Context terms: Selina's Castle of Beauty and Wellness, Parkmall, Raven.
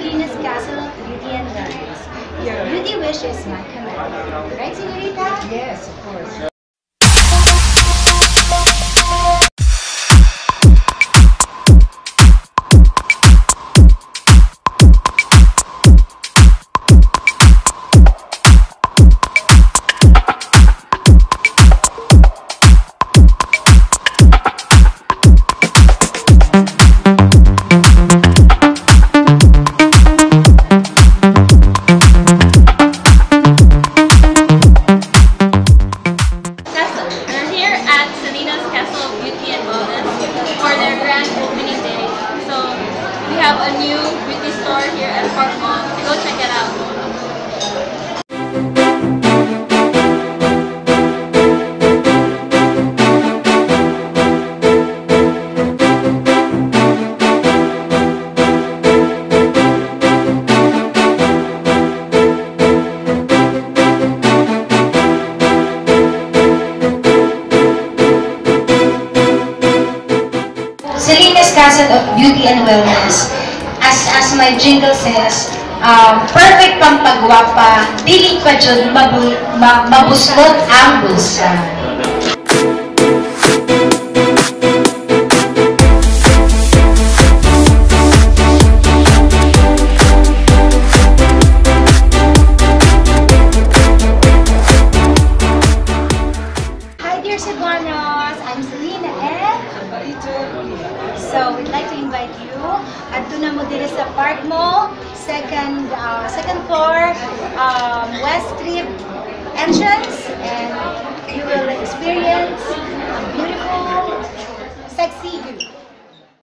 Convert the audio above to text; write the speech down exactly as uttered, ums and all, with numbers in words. Selina's Castle of Beauty and Wellness. Your beauty wish is my command. Right, Senorita? Yes, of course. Selina's Castle of Beauty and Wellness for their grand opening day. So we have a new beauty store here at Park Mall. Go check it out. Selina's Castle of Beauty and Wellness. As as my jingle says, um, perfect pampagwapa, dili pa dyan mabu, ma, mabuslot ang bulsa. I'm Selina and so we'd like to invite you at Tuna Mudirisa Park Mall, second uh, second floor, um, West Strip entrance, and you will experience a beautiful, sexy